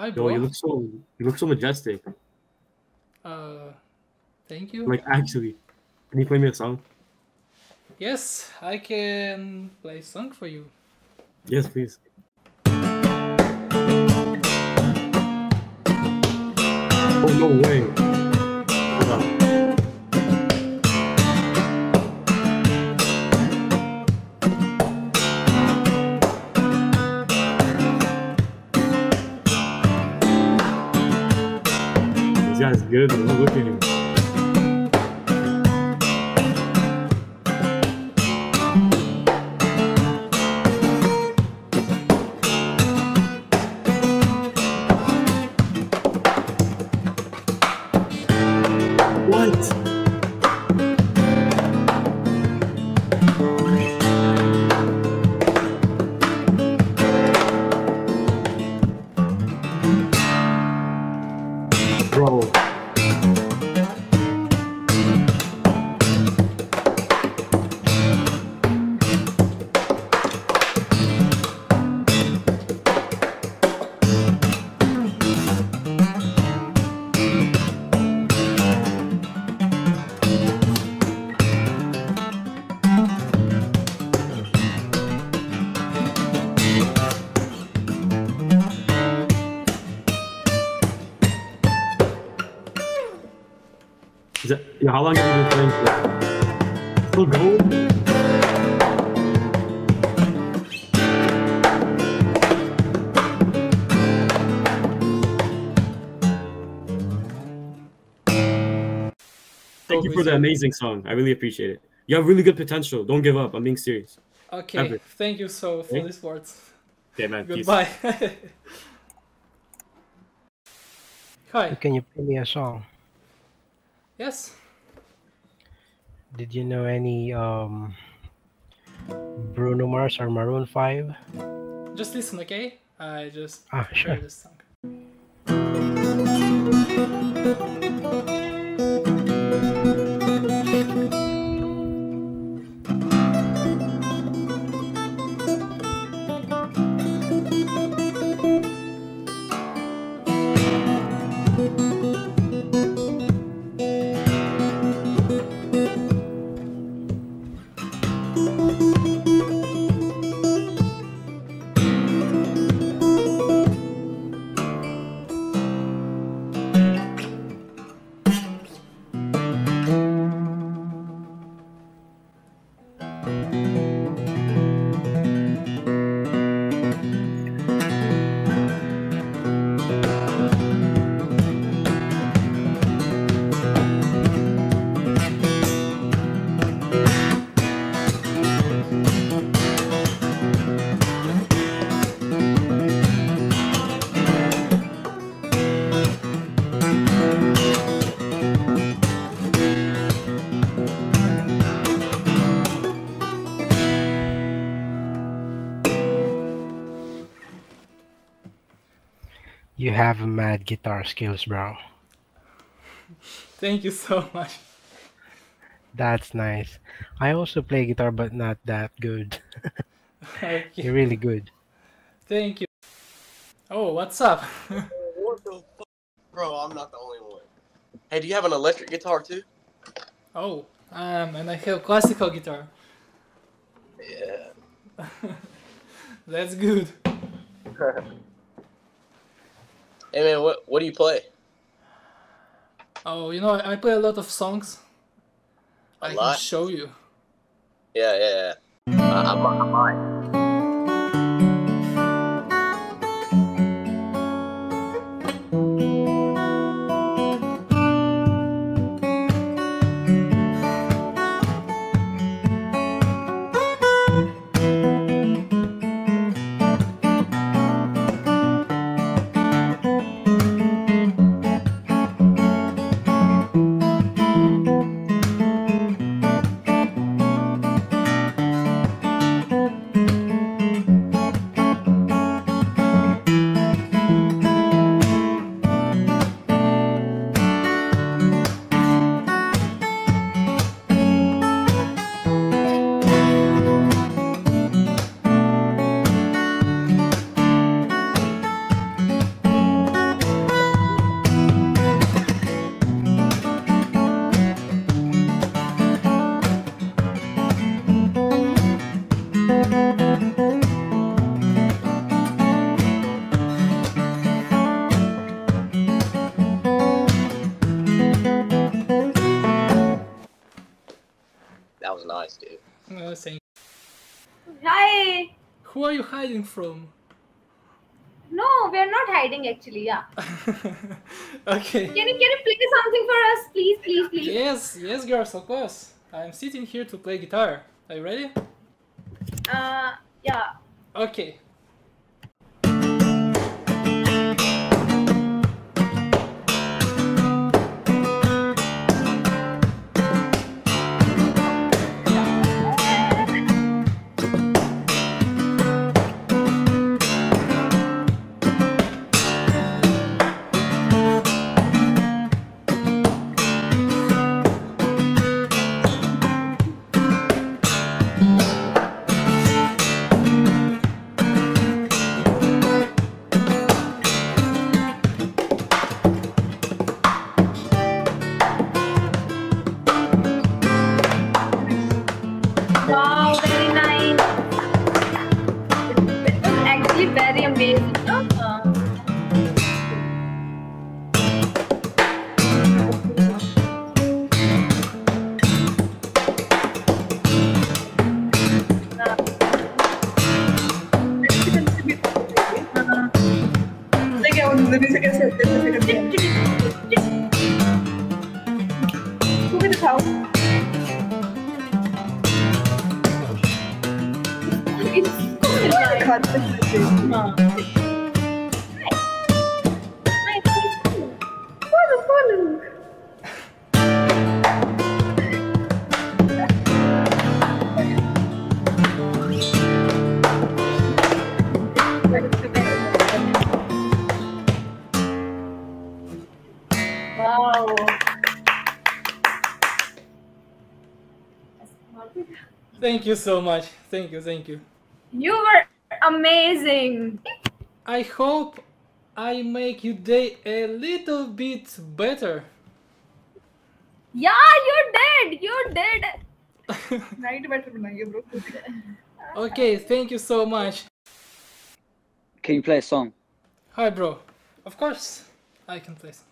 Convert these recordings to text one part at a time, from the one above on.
Hi, bro. Yo, you look so majestic. Thank you. Like, actually, can you play me a song? Yes, I can play a song for you. Yes, please. Oh, no way. Hold on. That's good. Look at you. What? Bro. Yeah, how long have you been playing for that? Still gold? Thank you for the amazing song. I really appreciate it. You have really good potential. Don't give up. I'm being serious. Okay. Ever. Thank you so for these words. Okay, man. Goodbye. Hi. Can you play me a song? Yes. Did you know any Bruno Mars or Maroon 5? Just listen, okay? I just share this song. You have mad guitar skills, bro. Thank you so much. That's nice. I also play guitar, but not that good. Okay. You're really good. Thank you. Oh, what's up? What the fuck? Bro, I'm not the only one. Hey, do you have an electric guitar too? Oh, and I have classical guitar. Yeah. That's good. Hey man, what do you play? Oh, you know, I play a lot of songs. I can show you. Yeah. I might. nice, dude. Oh, thank you. Hi! Who are you hiding from? No, we're not hiding actually, yeah. Okay. Can you play something for us? Please, please, please. Yes, yes, girls, of course. I'm sitting here to play guitar. Are you ready? Yeah. Okay. Thank you so much. Thank you, thank you. You were amazing. I hope I make your day a little bit better. Yeah, you're dead. You're dead. Night better, bro. Okay, thank you so much. Can you play a song? Hi, bro. Of course, I can play a song.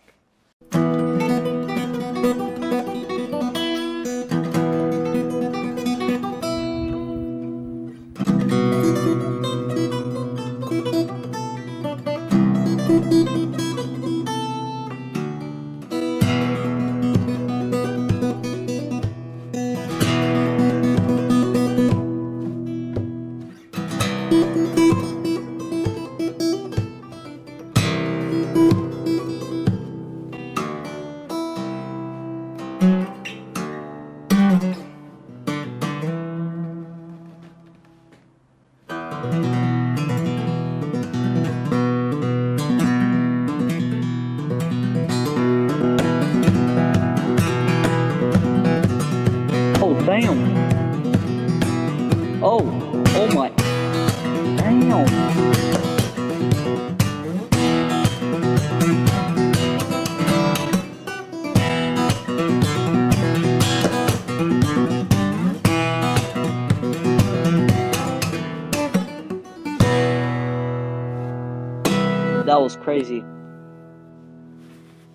That was crazy.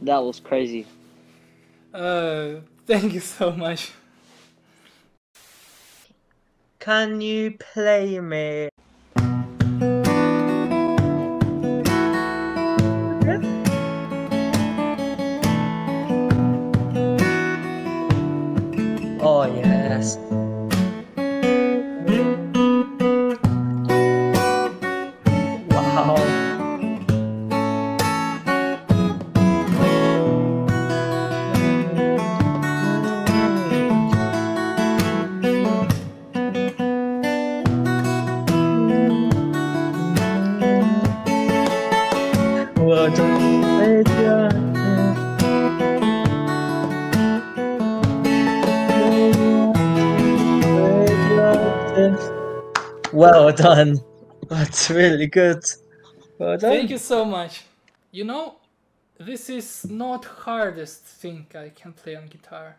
That was crazy. Thank you so much. Can you play me? Oh, yes. Well done. That's really good. Well done. Thank you so much. You know, this is not hardest thing I can play on guitar.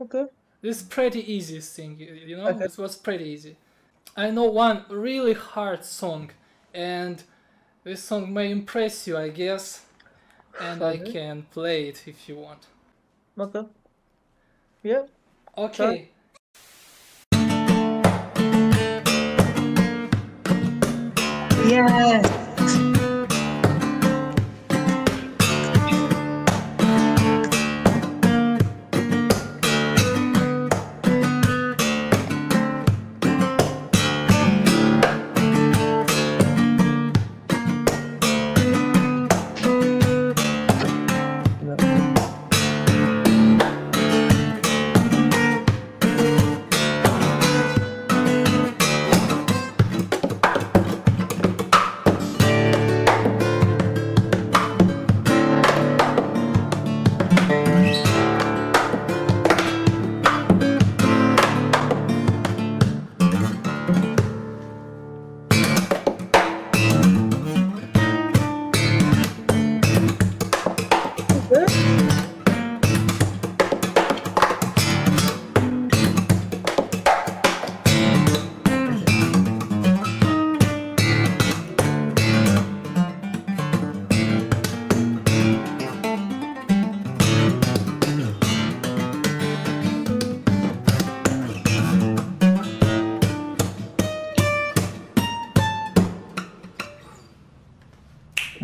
Okay. This is pretty easy thing, you know? Okay. This was pretty easy. I know one really hard song, and this song may impress you, I guess. And okay. I can play it if you want. Okay. Yeah. Okay. Sure. Yes.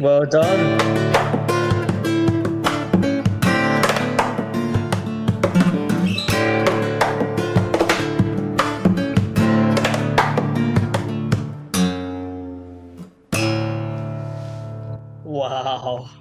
Well done. Wow.